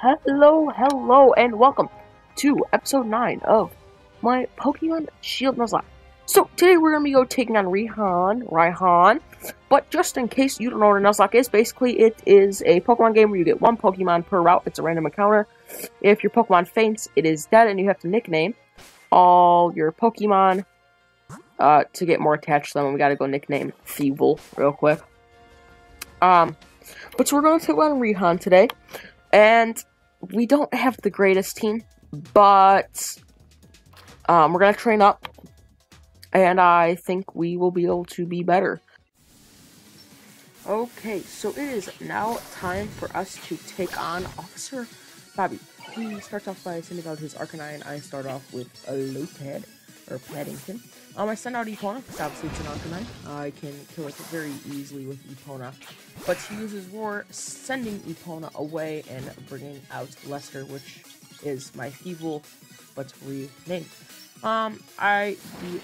Hello, and welcome to episode 9 of my Pokemon Shield Nuzlocke. So, today we're going to go taking on Raihan, but just in case you don't know what a Nuzlocke is, basically it is a Pokemon game where you get one Pokemon per route. It's a random encounter. If your Pokemon faints, it is dead, and you have to nickname all your Pokemon to get more attached to them. And we gotta go nickname Feeble real quick. But we're going to take on Raihan today. And we don't have the greatest team, but we're going to train up, and I think we will be able to be better. Okay, so it is now time for us to take on Officer Bobby. He starts off by sending out his Arcanine. I start off with a Lopad, or Paddington. I send out Epona, because obviously it's an Arcanine. I can kill it very easily with Epona. But she uses Roar, sending Epona away and bringing out Lester, which is my Feeble, but renamed. I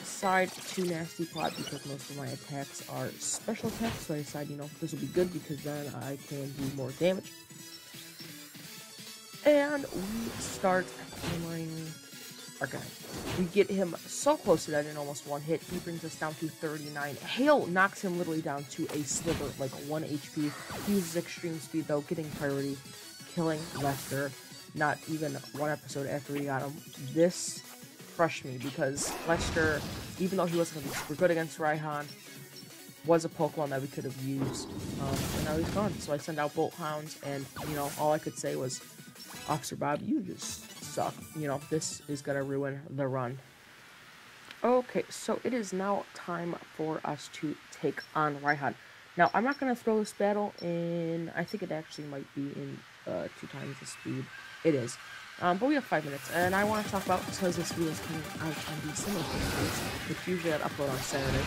decide to Nasty Plot because most of my attacks are special attacks, so I decide, you know, this will be good because then I can do more damage. And we start hammering Arcanine. We get him so close to that in almost one hit. He brings us down to 39. Hail knocks him literally down to a sliver, like 1 HP. He uses extreme speed though, getting priority, killing Lester. Not even one episode after we got him. This crushed me because Lester, even though he wasn't going to be super good against Raihan, was a Pokemon that we could have used. And now he's gone. So I send out Bolt Hounds, and you know, all I could say was, Officer Bob, you just suck. You know, this is gonna ruin the run. Okay, so it is now time for us to take on Raihan. Now, I'm not gonna throw this battle in, I think it actually might be in 2 times the speed. It is. But we have 5 minutes, and I want to talk about, because this video is coming out on December 31st, which usually I'd upload on Saturday,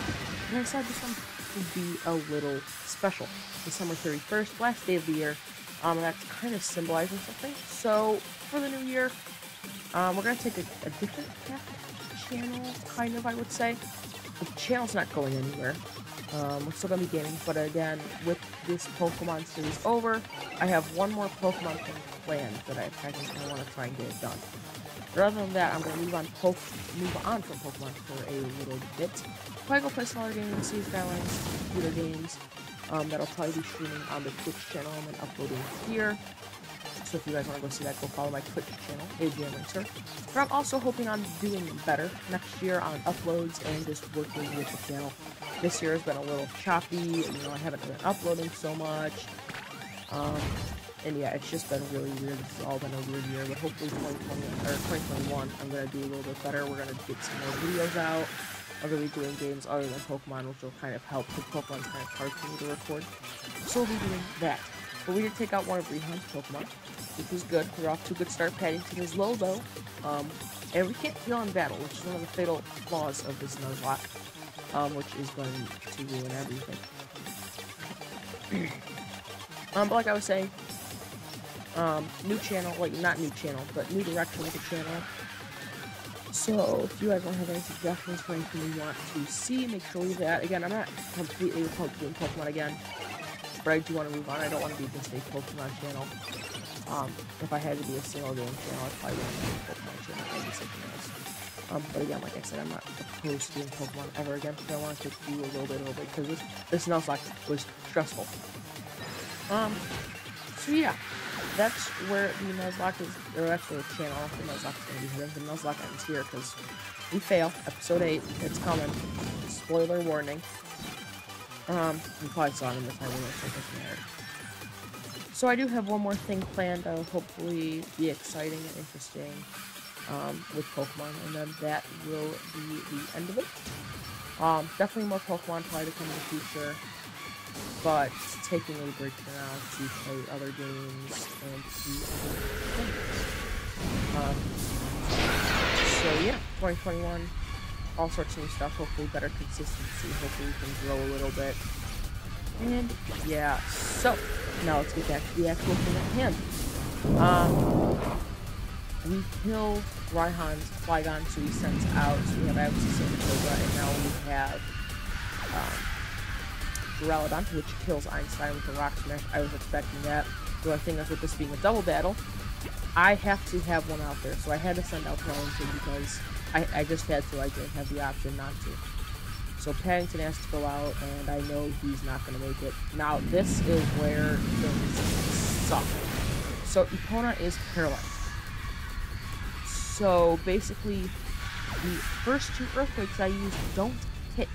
and I decided this one would be a little special. December 31st, last day of the year, and that's kind of symbolizing something. So, for the new year, we're going to take a different channel, kind of, I would say. The channel's not going anywhere. We're still going to be gaming, but again, with this Pokemon series over, I have one more Pokemon thing planned that I technically want to try and get it done. But other than that, I'm going to move on from Pokemon for a little bit. Probably go play some other games, see guidelines, computer games. That'll probably be streaming on the Twitch channel and uploading here. So if you guys want to go see that, go follow my Twitch channel, AJMracer. But I'm also hoping on doing better next year on uploads and just working with the channel. This year has been a little choppy, you know, I haven't been uploading so much. And yeah, it's just been really weird. It's all been a weird year, but hopefully 2021, I'm going to do a little bit better. We're going to get some more videos out. I'm going to be doing games other than Pokemon, which will kind of help, because Pokemon's kind of hard for me to record. So we'll be doing that. But we did take out one of Raihan's Pokemon, which was good. We're off to a good start. Paddington is low, though. And we can't heal in battle, which is one of the fatal flaws of this Nuzlocke, which is going to ruin everything. But like I was saying, new channel, like, not new channel, but new direction with the channel. So, if you guys don't have any suggestions for anything you want to see, make sure you do that. Again, I'm not completely opposed to doing Pokemon again, but I do want to move on. I don't want to be just a Pokemon channel. If I had to be a single game channel, I'd probably want to be a Pokemon channel. I'd be something else. But again, like I said, I'm not opposed to doing Pokemon ever again, but I want to do a little bit of it, because this Nuzlocke was stressful. So yeah. That's where the Nuzlocke is, or that's where the channel for Nuzlocke is going to be headed. The Nuzlocke ends here because we fail. Episode 8, it's coming. Spoiler warning. We probably saw it in the title, so it doesn't matter. So I do have one more thing planned that will hopefully be exciting and interesting with Pokemon, and then that will be the end of it. Definitely more Pokemon probably to come in the future. But taking a break for now to play other games and do other things. So yeah, 2021, all sorts of new stuff, hopefully better consistency, hopefully we can grow a little bit. And yeah, so now let's get back to the actual thing at hand. We kill Raihan's Flygon, so he sends out, so we have Alexis and Sandaconda, and now we have Duraludon, which kills Einstein with the Rock Smash. I was expecting that, so I think that's with this being a double battle. I have to have one out there, so I had to send out Paddington because I just had to. I didn't have the option not to. So Paddington has to go out, and I know he's not going to make it. Now, this is where things suck. So Epona is paralyzed. So basically, the first two earthquakes I used don't hit.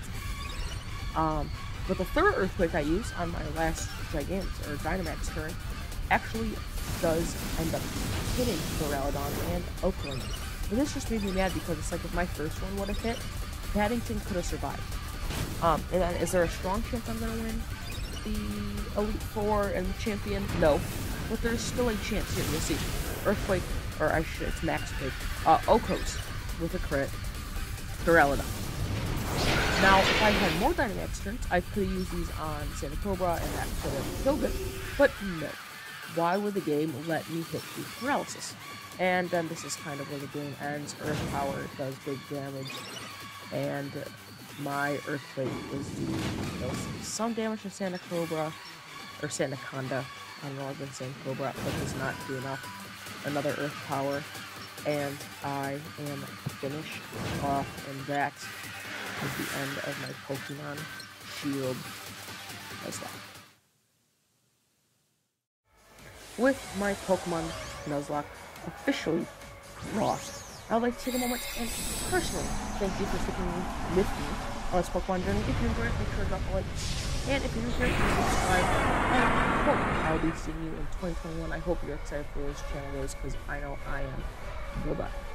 But the third earthquake I used on my last Dynamax turn actually does end up hitting Coraladon and Oakland. But this just made me mad because it's like if my first one would have hit, Paddington could have survived. And then is there a strong chance I'm going to win the Elite Four and the Champion? No. But there's still a chance here. You'll see. Earthquake, or I should, it's Max Quake. Okos with a crit. Duraludon. Now, if I had more Dynamax turns, I could use these on Sandaconda and that could have killed it. But no. Why would the game let me hit the paralysis? And then this is kind of where the game ends. Earth Power does big damage, and my Earthquake is doing some damage to Sandaconda, or Sandaconda. I don't know, I've been saying Cobra, but does not do enough. Another Earth Power, and I am finished off, and that is the end of my Pokemon Shield Nuzlocke. With my Pokemon Nuzlocke officially lost, I would like to take a moment and personally thank you for sticking with me on this Pokemon journey. If you enjoyed it, make sure to drop a like, and if you're new here, please subscribe, and I will be seeing you in 2021. I hope you're excited for where this channel goes, because I know I am. Goodbye.